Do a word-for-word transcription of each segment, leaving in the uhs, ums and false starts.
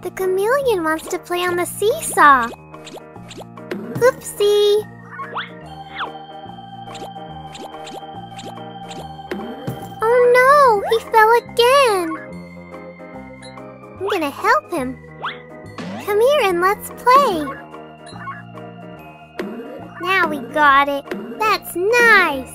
The chameleon wants to play on the seesaw. Oopsie! Oh no! He fell again! I'm gonna help him. Come here and let's play. Now we got it. That's nice!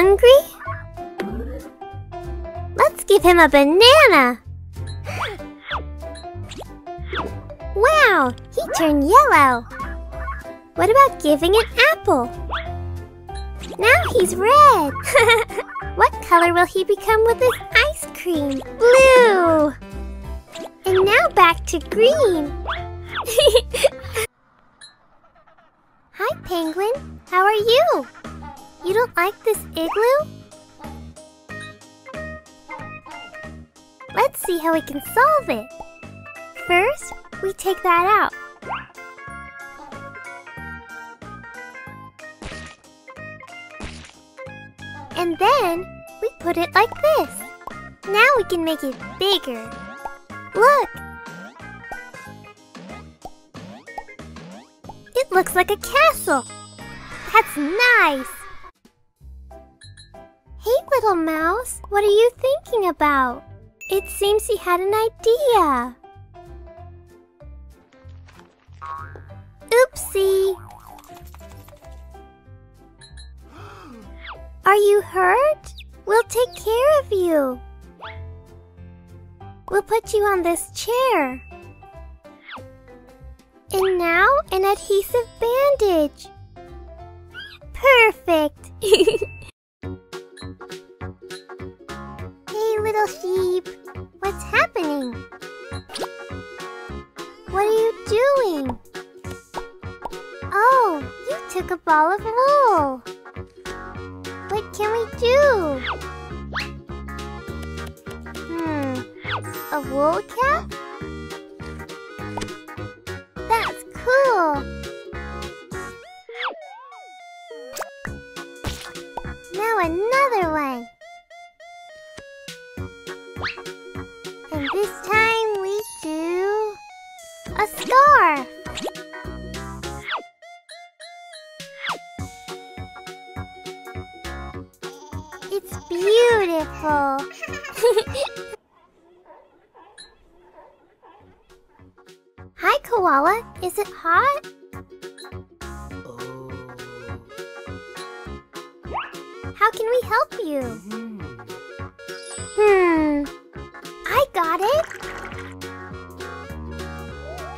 Hungry? Let's give him a banana! Wow! He turned yellow! What about giving an apple? Now he's red! What color will he become with his ice cream? Blue! And now back to green! Hi, Penguin! How are you? You don't like this igloo? Let's see how we can solve it. First, we take that out. And then, we put it like this. Now we can make it bigger. Look! It looks like a castle. That's nice! Hey, little mouse, what are you thinking about? It seems he had an idea. Oopsie! Are you hurt? We'll take care of you. We'll put you on this chair. And now, an adhesive bandage. Perfect! Little sheep, what's happening? What are you doing? Oh, you took a ball of wool. What can we do? Hmm, a wool cap? That's cool. Now another one. And this time we do a scarf. It's beautiful. Hi, Koala. Is it hot? How can we help you? Hmm, I got it.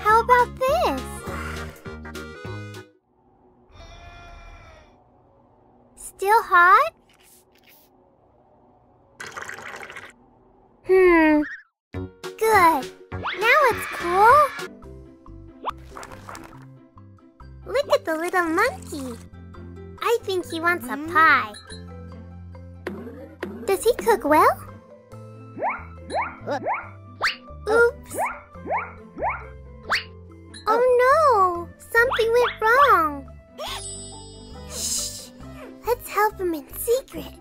How about this? Still hot? Hmm, good. Now it's cool. Look at the little monkey. I think he wants a pie. Does he cook well? Oops. Oh no! Something went wrong. Shh! Let's help him in secret.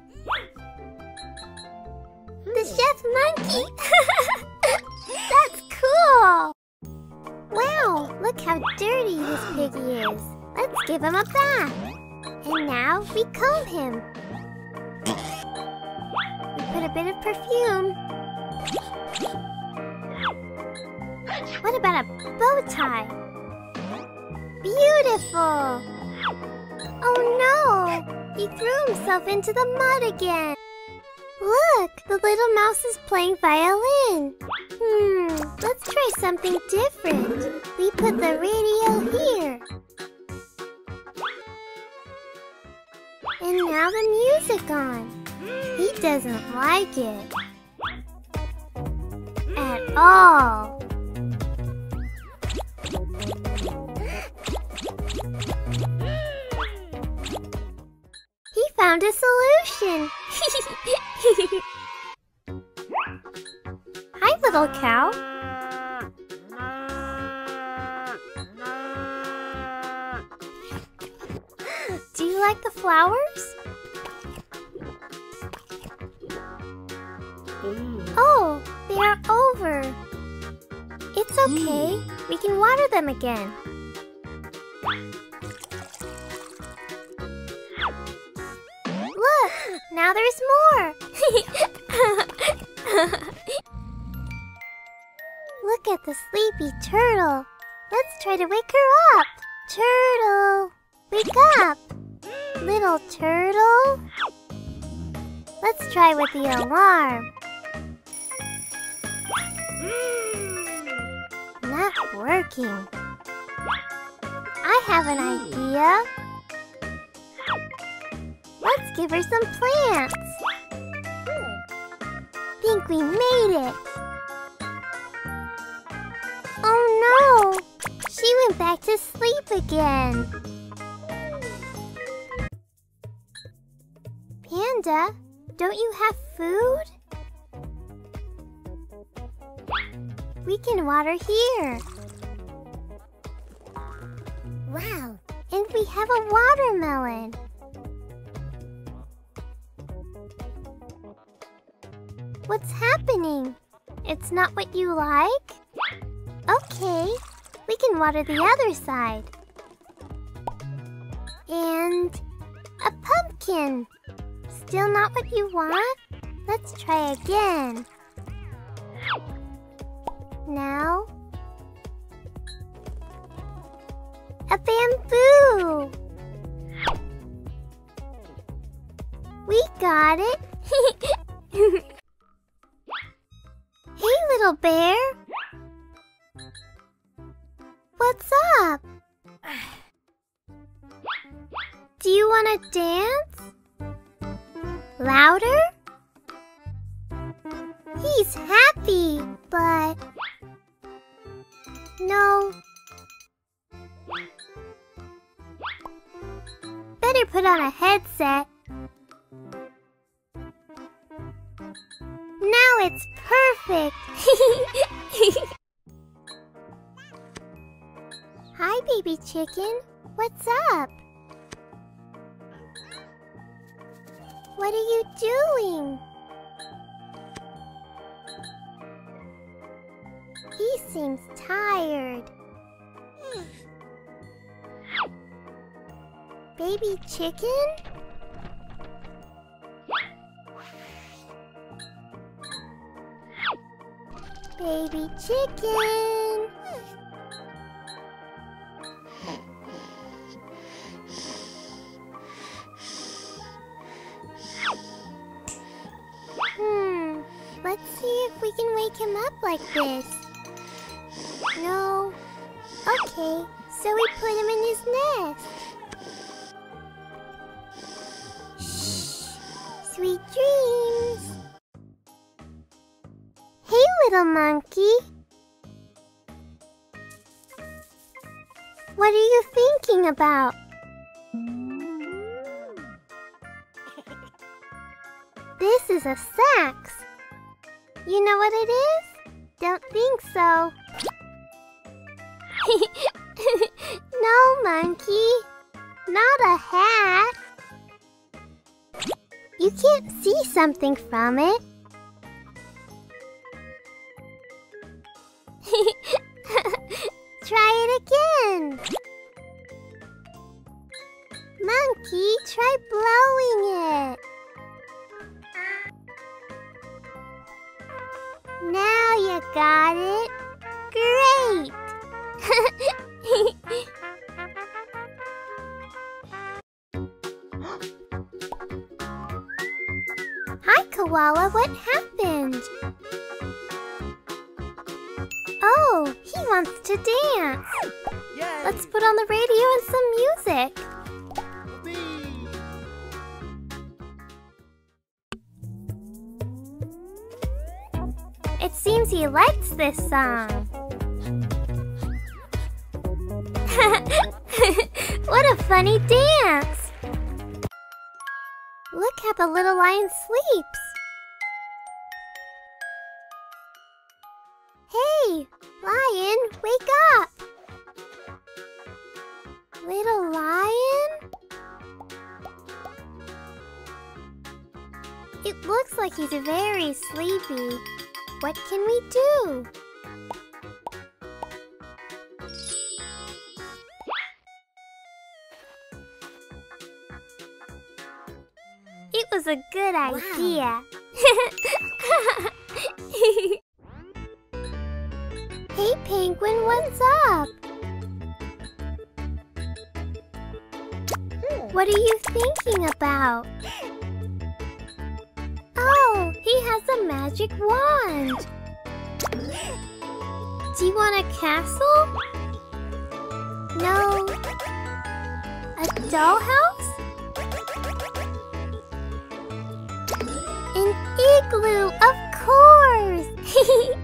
The chef monkey! That's cool! Wow! Look how dirty this piggy is. Let's give him a bath. And now we comb him. We put a bit of perfume. What about a bow tie? Beautiful! Oh no! He threw himself into the mud again. Look! The little mouse is playing violin. Hmm, let's try something different. We put the radio here. And now the music on. He doesn't like it. At all. He found a solution. Hi, little cow. Do you like the flowers? Mm. Oh, they are over. It's okay. Mm. We can water them again. Look, now there's more. Look at the sleepy turtle. Let's try to wake her up. Turtle, wake up. Little turtle? Let's try with the alarm. Not working. I have an idea. Let's give her some plants. Think we made it. Oh no! She went back to sleep again. Panda, don't you have food? We can water here. Wow, and we have a watermelon. What's happening? It's not what you like? Okay, we can water the other side. And a pumpkin. Still not what you want? Let's try again. Now, a bamboo! We got it! Hey, little bear! What's up? Do you want to dance? Louder? He's happy, but no. Better put on a headset. Now it's perfect. Hi, baby chicken. What's up? What are you doing? He seems tired. Baby chicken? Baby chicken! if we can wake him up like this. No. Okay, so we put him in his nest. Shh. Sweet dreams. Hey, little monkey. What are you thinking about? This is a sax. You know what it is? Don't think so. No, monkey. Not a hat. You can't see something from it. Try it again. Monkey, try blowing it. Now you got it. Great! Hi, Koala, what happened? Oh, he wants to dance. Yay. Let's put on the radio and some music. Whee. It seems he likes this song. What a funny dance! Look how the little lion sleeps. Hey, lion, wake up! Little lion? It looks like he's very sleepy. What can we do? It was a good idea. Wow. Hey, penguin, what's up? What are you thinking about? Oh, he has a magic wand. Do you want a castle? No. A dollhouse? An igloo, of course!